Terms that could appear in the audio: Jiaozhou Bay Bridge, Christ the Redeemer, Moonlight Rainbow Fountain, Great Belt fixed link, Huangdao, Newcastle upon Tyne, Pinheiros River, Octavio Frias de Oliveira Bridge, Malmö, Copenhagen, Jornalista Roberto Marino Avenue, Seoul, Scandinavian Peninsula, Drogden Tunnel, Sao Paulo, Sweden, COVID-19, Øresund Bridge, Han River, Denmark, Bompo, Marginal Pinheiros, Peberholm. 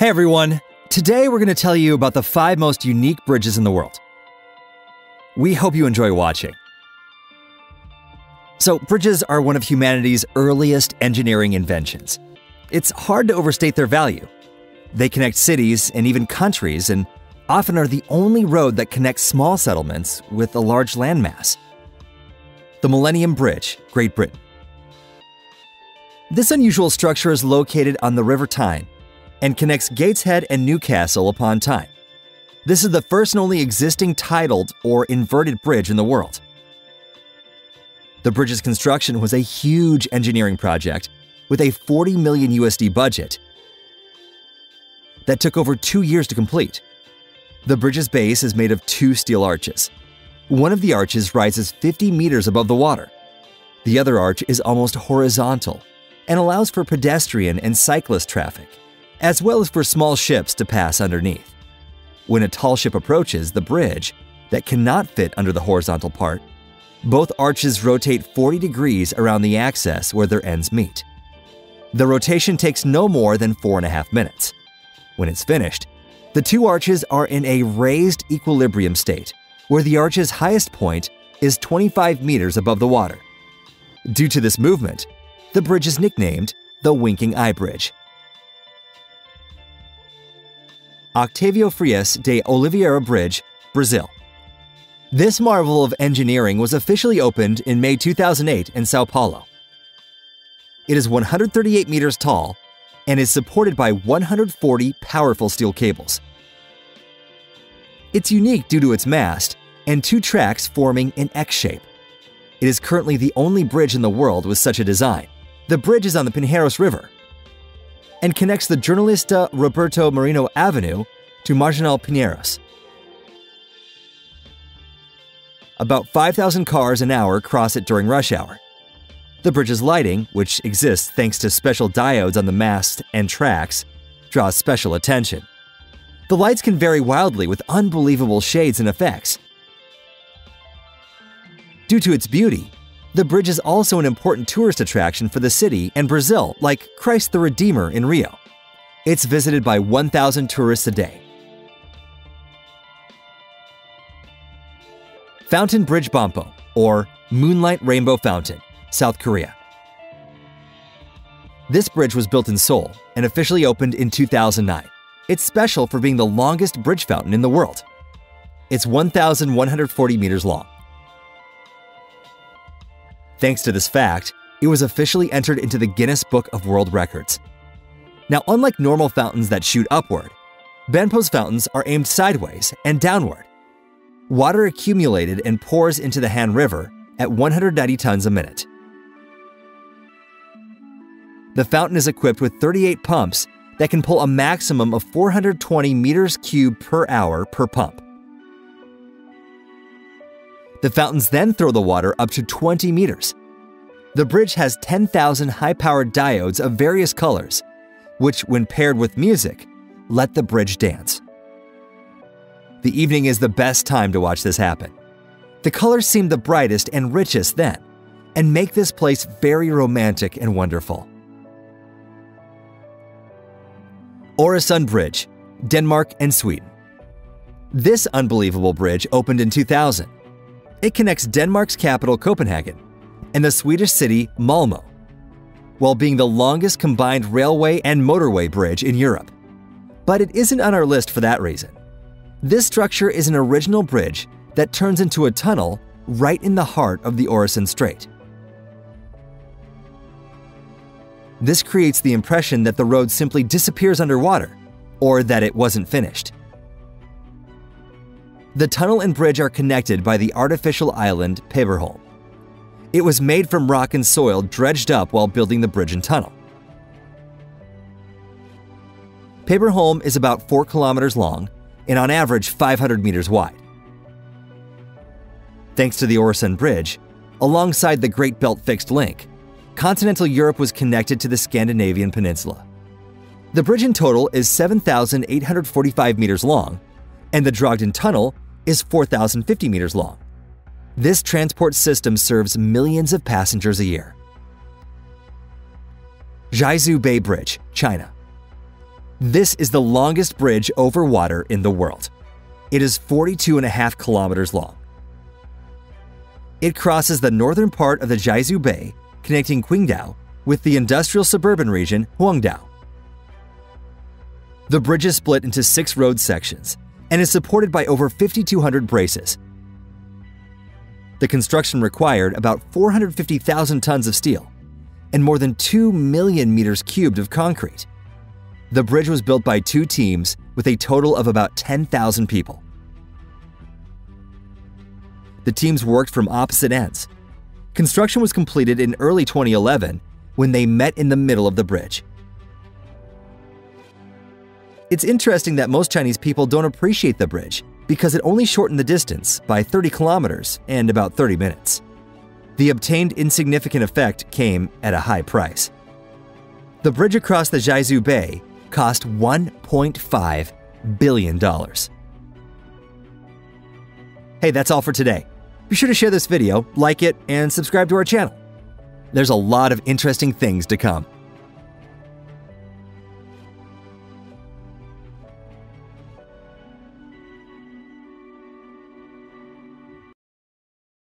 Hey everyone, today we're going to tell you about the 5 most unique bridges in the world. We hope you enjoy watching. So, bridges are one of humanity's earliest engineering inventions. It's hard to overstate their value. They connect cities and even countries and often are the only road that connects small settlements with a large landmass. The Millennium Bridge, Great Britain. This unusual structure is located on the River Tyne and connects Gateshead and Newcastle upon Tyne. This is the first and only existing titled or inverted bridge in the world. The bridge's construction was a huge engineering project with a $40 million USD budget that took over 2 years to complete. The bridge's base is made of 2 steel arches. One of the arches rises 50 meters above the water. The other arch is almost horizontal and allows for pedestrian and cyclist traffic, as well as for small ships to pass underneath. When a tall ship approaches the bridge that cannot fit under the horizontal part, both arches rotate 40 degrees around the axis where their ends meet. The rotation takes no more than 4.5 minutes. When it's finished, the 2 arches are in a raised equilibrium state, where the arch's highest point is 25 meters above the water. Due to this movement, the bridge is nicknamed the Winking Eye Bridge. Octavio Frias de Oliveira Bridge, Brazil. This marvel of engineering was officially opened in May 2008 in Sao Paulo. It is 138 meters tall and is supported by 140 powerful steel cables. It's unique due to its mast and 2 tracks forming an X shape. It is currently the only bridge in the world with such a design. The bridge is on the Pinheiros River and connects the Jornalista Roberto Marino Avenue to Marginal Pinheiros. About 5,000 cars an hour cross it during rush hour. The bridge's lighting, which exists thanks to special diodes on the mast and tracks, draws special attention. The lights can vary wildly with unbelievable shades and effects. Due to its beauty, the bridge is also an important tourist attraction for the city and Brazil, like Christ the Redeemer in Rio. It's visited by 1,000 tourists a day. Fountain Bridge Bompo, or Moonlight Rainbow Fountain, South Korea. This bridge was built in Seoul and officially opened in 2009. It's special for being the longest bridge fountain in the world. It's 1,140 meters long. Thanks to this fact, it was officially entered into the Guinness Book of World Records. Now, unlike normal fountains that shoot upward, Benpo's fountains are aimed sideways and downward. Water accumulated and pours into the Han River at 190 tons a minute. The fountain is equipped with 38 pumps that can pull a maximum of 420 meters cubed per hour per pump. The fountains then throw the water up to 20 meters. The bridge has 10,000 high-powered diodes of various colors, which, when paired with music, let the bridge dance. The evening is the best time to watch this happen. The colors seem the brightest and richest then, and make this place very romantic and wonderful. Øresund Bridge, Denmark and Sweden. This unbelievable bridge opened in 2000. It connects Denmark's capital Copenhagen and the Swedish city Malmö, while being the longest combined railway and motorway bridge in Europe. But it isn't on our list for that reason. This structure is an original bridge that turns into a tunnel right in the heart of the Øresund Strait. This creates the impression that the road simply disappears underwater, or that it wasn't finished. The tunnel and bridge are connected by the artificial island Peberholm. It was made from rock and soil dredged up while building the bridge and tunnel. Peberholm is about 4 kilometers long and on average 500 meters wide. Thanks to the Øresund Bridge, alongside the Great Belt fixed link, continental Europe was connected to the Scandinavian Peninsula. The bridge in total is 7,845 meters long, and the Drogden Tunnel is 4,050 meters long. This transport system serves millions of passengers a year. Jiaozhou Bay Bridge, China. This is the longest bridge over water in the world. It is 42.5 kilometers long. It crosses the northern part of the Jiaozhou Bay, connecting Qingdao with the industrial suburban region Huangdao. The bridge is split into 6 road sections and is supported by over 5,200 braces. The construction required about 450,000 tons of steel and more than 2 million meters cubed of concrete. The bridge was built by 2 teams with a total of about 10,000 people. The teams worked from opposite ends. Construction was completed in early 2011 when they met in the middle of the bridge. It's interesting that most Chinese people don't appreciate the bridge because it only shortened the distance by 30 kilometers and about 30 minutes. The obtained insignificant effect came at a high price. The bridge across the Jiaozhou Bay cost $1.5 billion. Hey, that's all for today. Be sure to share this video, like it, and subscribe to our channel. There's a lot of interesting things to come.